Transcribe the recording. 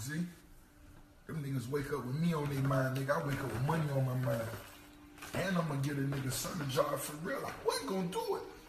Z. Them niggas wake up with me on their mind, nigga. I wake up with money on my mind. And I'm gonna get a nigga son a job for real. I wasn't gonna do it.